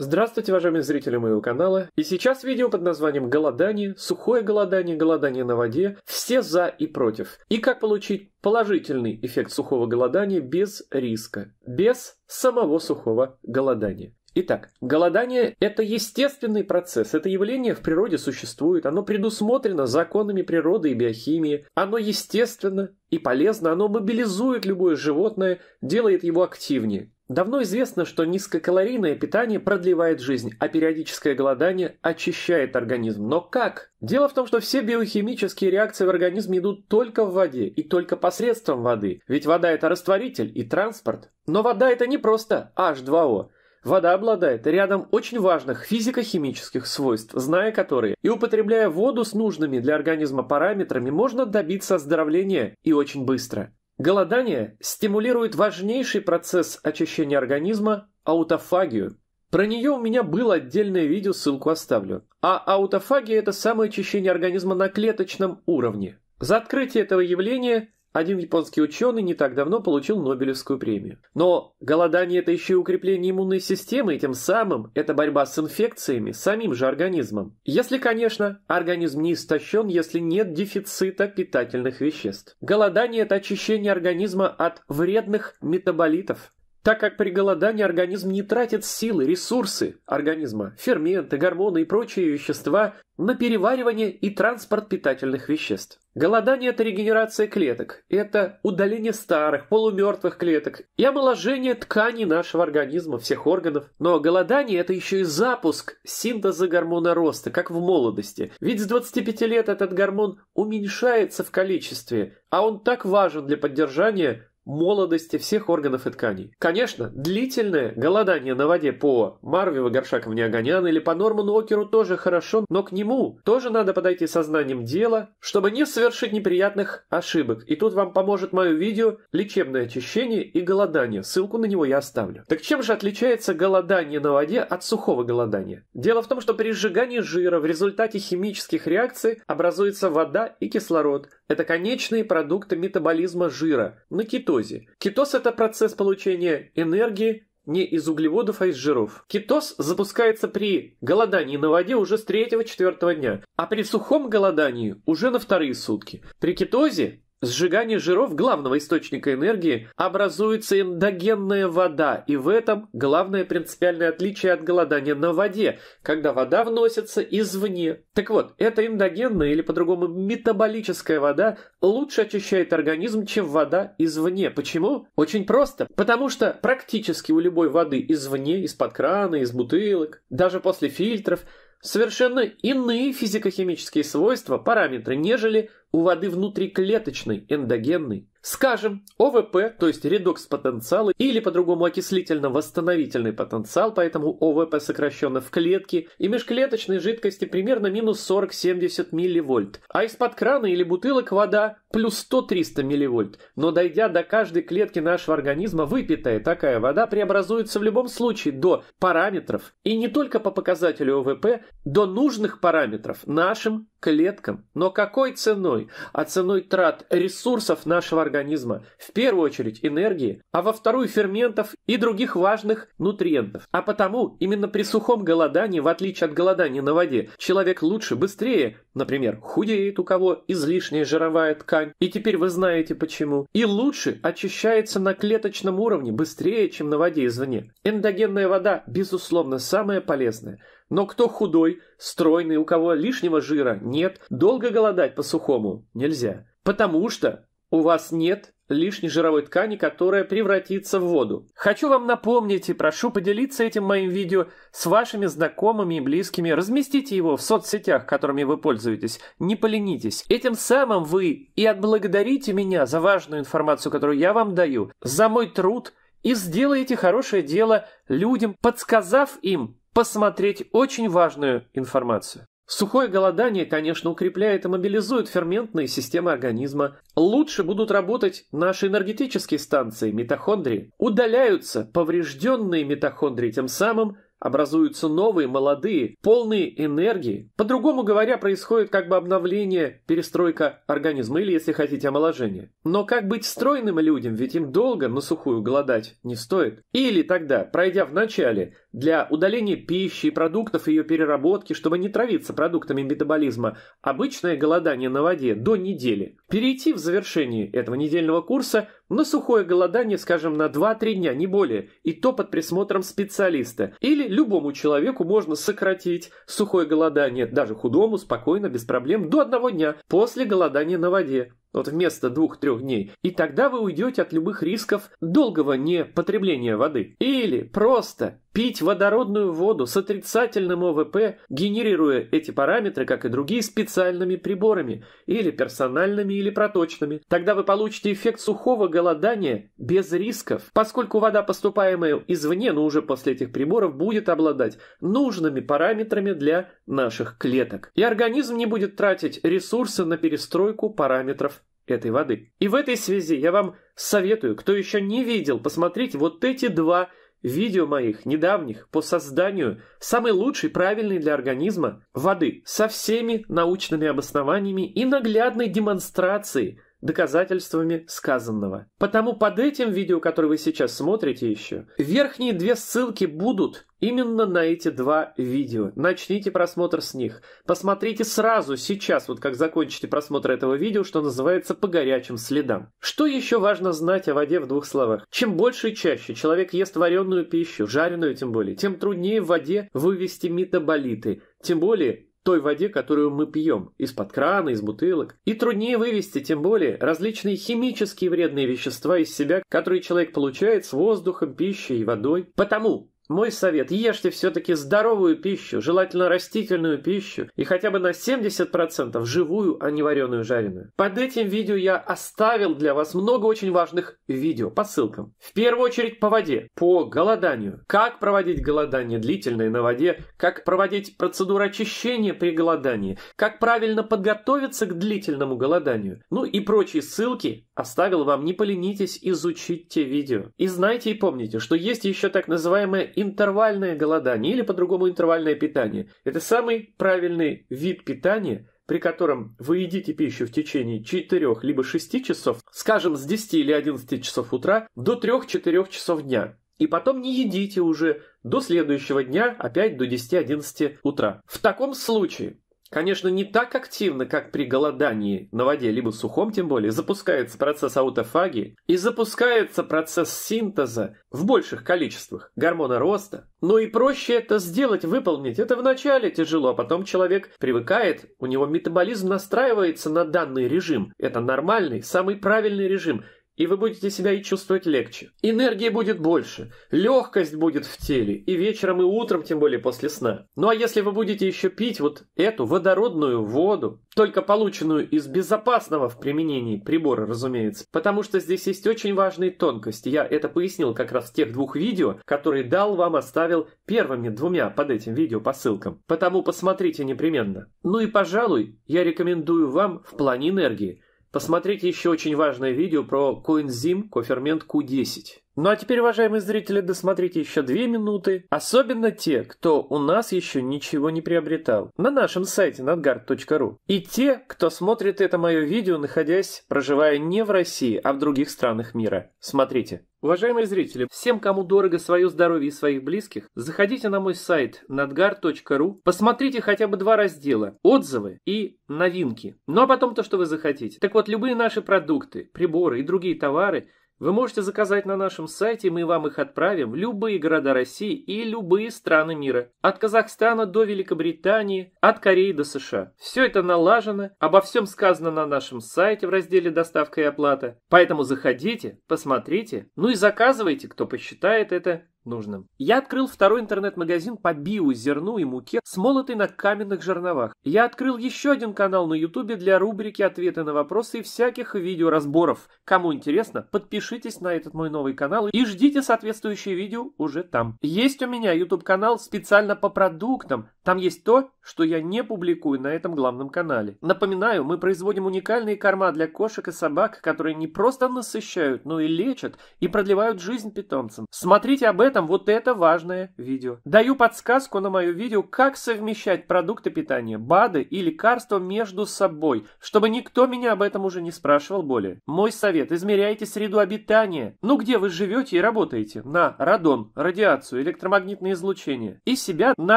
Здравствуйте, уважаемые зрители моего канала. И сейчас видео под названием «Голодание», «Сухое голодание», «Голодание на воде», «Все за и против» и как получить положительный эффект сухого голодания без риска, без самого сухого голодания. Итак, голодание – это естественный процесс, это явление в природе существует, оно предусмотрено законами природы и биохимии, оно естественно и полезно, оно мобилизует любое животное, делает его активнее. Давно известно, что низкокалорийное питание продлевает жизнь, а периодическое голодание очищает организм. Но как? Дело в том, что все биохимические реакции в организме идут только в воде и только посредством воды. Ведь вода – это растворитель и транспорт. Но вода – это не просто H2O. Вода обладает рядом очень важных физико-химических свойств, зная которые и употребляя воду с нужными для организма параметрами, можно добиться оздоровления и очень быстро. Голодание стимулирует важнейший процесс очищения организма – аутофагию. Про нее у меня было отдельное видео, ссылку оставлю. А аутофагия – это самоочищение организма на клеточном уровне. За открытие этого явления один японский ученый не так давно получил Нобелевскую премию. Но голодание – это еще и укрепление иммунной системы, и тем самым это борьба с инфекциями самим же организмом. Если, конечно, организм не истощен, если нет дефицита питательных веществ. Голодание – это очищение организма от вредных метаболитов. Так как при голодании организм не тратит силы, ресурсы организма, ферменты, гормоны и прочие вещества на переваривание и транспорт питательных веществ. Голодание – это регенерация клеток, это удаление старых, полумертвых клеток и омоложение тканей нашего организма, всех органов. Но голодание – это еще и запуск синтеза гормона роста, как в молодости. Ведь с 25 лет этот гормон уменьшается в количестве, а он так важен для поддержания молодости всех органов и тканей. Конечно, длительное голодание на воде по Марве Вагаршаковне Оганян или по Норману Уокеру тоже хорошо, но к нему тоже надо подойти со знанием дела, чтобы не совершить неприятных ошибок. И тут вам поможет мое видео «Лечебное очищение и голодание». Ссылку на него я оставлю. Так чем же отличается голодание на воде от сухого голодания? Дело в том, что при сжигании жира в результате химических реакций образуется вода и кислород. Это конечные продукты метаболизма жира на кетозе. Кетоз – это процесс получения энергии не из углеводов, а из жиров. Кетоз запускается при голодании на воде уже с 3-4 дня, а при сухом голодании уже на вторые сутки. При кетозе сжигание жиров, главного источника энергии, образуется эндогенная вода, и в этом главное принципиальное отличие от голодания на воде, когда вода вносится извне. Так вот, эта эндогенная или по-другому метаболическая вода лучше очищает организм, чем вода извне. Почему? Очень просто. Потому что практически у любой воды извне, из-под крана, из бутылок, даже после фильтров, совершенно иные физико-химические свойства, параметры, нежели у воды внутриклеточной, эндогенной. Скажем, ОВП, то есть редукс потенциала, или по-другому окислительно-восстановительный потенциал, поэтому ОВП сокращенно в клетке и межклеточной жидкости примерно минус 40-70 милливольт, а из-под крана или бутылок вода плюс 100-300 милливольт. Но дойдя до каждой клетки нашего организма, выпитая такая вода преобразуется в любом случае до параметров, и не только по показателю ОВП, до нужных параметров нашим клеткам. Но какой ценой? А ценой трат ресурсов нашего организма. В первую очередь энергии, а во вторую ферментов и других важных нутриентов. А потому именно при сухом голодании, в отличие от голодания на воде, человек лучше, быстрее, например, худеет, у кого излишняя жировая ткань. И теперь вы знаете почему. И лучше очищается на клеточном уровне, быстрее, чем на воде извне. Эндогенная вода, безусловно, самая полезная. Но кто худой, стройный, у кого лишнего жира нет, долго голодать по-сухому нельзя. Потому что у вас нет лишней жировой ткани, которая превратится в воду. Хочу вам напомнить и прошу поделиться этим моим видео с вашими знакомыми и близкими. Разместите его в соцсетях, которыми вы пользуетесь. Не поленитесь. Этим самым вы и отблагодарите меня за важную информацию, которую я вам даю, за мой труд, и сделаете хорошее дело людям, подсказав им посмотреть очень важную информацию. Сухое голодание, конечно, укрепляет и мобилизует ферментные системы организма. Лучше будут работать наши энергетические станции, митохондрии. Удаляются поврежденные митохондрии, тем самым образуются новые, молодые, полные энергии. По-другому говоря, происходит как бы обновление, перестройка организма или, если хотите, омоложение. Но как быть стройным людям, ведь им долго на сухую голодать не стоит. Или тогда, пройдя в начале для удаления пищи и продуктов ее переработки, чтобы не травиться продуктами метаболизма, обычное голодание на воде до недели. Перейти в завершении этого недельного курса на сухое голодание, скажем, на 2-3 дня, не более, и то под присмотром специалиста. Или любому человеку можно сократить сухое голодание, даже худому, спокойно, без проблем, до 1 дня после голодания на воде. Вот вместо 2-3 дней. И тогда вы уйдете от любых рисков долгого непотребления воды. Или просто пить водородную воду с отрицательным ОВП, генерируя эти параметры, как и другие, специальными приборами. Или персональными, или проточными. Тогда вы получите эффект сухого голодания без рисков. Поскольку вода, поступаемая извне, но уже после этих приборов, будет обладать нужными параметрами для наших клеток. И организм не будет тратить ресурсы на перестройку параметров этой воды. И в этой связи я вам советую, кто еще не видел, посмотреть вот эти 2 видео моих недавних по созданию самой лучшей, правильной для организма воды со всеми научными обоснованиями и наглядной демонстрацией, доказательствами сказанного. Потому под этим видео, которое вы сейчас смотрите еще, верхние 2 ссылки будут именно на эти 2 видео. Начните просмотр с них. Посмотрите сразу, сейчас, вот как закончите просмотр этого видео, что называется, по горячим следам. Что еще важно знать о воде в 2 словах? Чем больше и чаще человек ест вареную пищу, жареную тем более, тем труднее в воде вывести метаболиты. Тем более той воде, которую мы пьем, из-под крана, из бутылок. И труднее вывести, тем более, различные химические вредные вещества из себя, которые человек получает с воздухом, пищей и водой. Потому мой совет – ешьте все-таки здоровую пищу, желательно растительную пищу, и хотя бы на 70% живую, а не вареную, жареную. Под этим видео я оставил для вас много очень важных видео по ссылкам. В первую очередь по воде, по голоданию. Как проводить голодание длительное на воде, как проводить процедуру очищения при голодании, как правильно подготовиться к длительному голоданию. Ну и прочие ссылки оставил вам, не поленитесь изучить те видео. И знайте и помните, что есть еще так называемая интервальное голодание, или по-другому интервальное питание. Это самый правильный вид питания, при котором вы едите пищу в течение 4 либо 6 часов, скажем, с 10 или 11 часов утра до 3-4 часов дня. И потом не едите уже до следующего дня, опять до 10-11 утра. В таком случае, конечно, не так активно, как при голодании на воде, либо сухом тем более, запускается процесс аутофагии и запускается процесс синтеза в больших количествах гормона роста. Но и проще это сделать, выполнить. Это вначале тяжело, а потом человек привыкает, у него метаболизм настраивается на данный режим. Это нормальный, самый правильный режим. И вы будете себя и чувствовать легче. Энергии будет больше, легкость будет в теле, и вечером, и утром, тем более после сна. Ну а если вы будете еще пить вот эту водородную воду, только полученную из безопасного в применении прибора, разумеется, потому что здесь есть очень важные тонкости. Я это пояснил как раз в тех 2 видео, которые дал вам, оставил первыми 2 под этим видео по ссылкам. Потому посмотрите непременно. Ну и, пожалуй, я рекомендую вам в плане энергии посмотрите еще очень важное видео про коэнзим, кофермент Q10. Ну а теперь, уважаемые зрители, досмотрите еще 2 минуты. Особенно те, кто у нас еще ничего не приобретал на нашем сайте nadgar.ru. И те, кто смотрит это мое видео, находясь, проживая не в России, а в других странах мира. Смотрите. Уважаемые зрители, всем, кому дорого свое здоровье и своих близких, заходите на мой сайт nadgar.ru, посмотрите хотя бы 2 раздела – отзывы и новинки. Ну а потом то, что вы захотите. Так вот, любые наши продукты, приборы и другие товары вы можете заказать на нашем сайте, мы вам их отправим в любые города России и любые страны мира. От Казахстана до Великобритании, от Кореи до США. Все это налажено, обо всем сказано на нашем сайте в разделе «Доставка и оплата». Поэтому заходите, посмотрите, ну и заказывайте, кто посчитает это нужным. Я открыл второй интернет-магазин по биозерну и муке, смолотой на каменных жерновах. Я открыл еще один канал на YouTube для рубрики «Ответы на вопросы» и всяких видеоразборов. Кому интересно, подпишитесь на этот мой новый канал и ждите соответствующие видео уже там. Есть у меня YouTube-канал специально по продуктам. Там есть то, что я не публикую на этом главном канале. Напоминаю, мы производим уникальные корма для кошек и собак, которые не просто насыщают, но и лечат и продлевают жизнь питомцам. Смотрите об этом этом вот это важное видео. Даю подсказку на мое видео, как совмещать продукты питания, БАДы и лекарства между собой, чтобы никто меня об этом уже не спрашивал более. Мой совет: измеряйте среду обитания. Ну где вы живете и работаете? На радон, радиацию, электромагнитное излучение. И себя на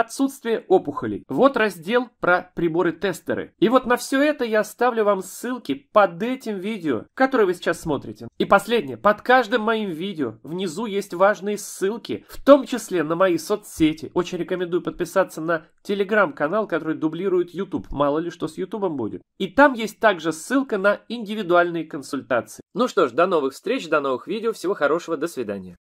отсутствие опухолей. Вот раздел про приборы-тестеры. И вот на все это я оставлю вам ссылки под этим видео, которое вы сейчас смотрите. И последнее. Под каждым моим видео внизу есть важные ссылки, в том числе на мои соцсети. Очень рекомендую подписаться на телеграм-канал, который дублирует YouTube. Мало ли что с ютубом будет. И там есть также ссылка на индивидуальные консультации. Ну что ж, до новых встреч, до новых видео. Всего хорошего, до свидания.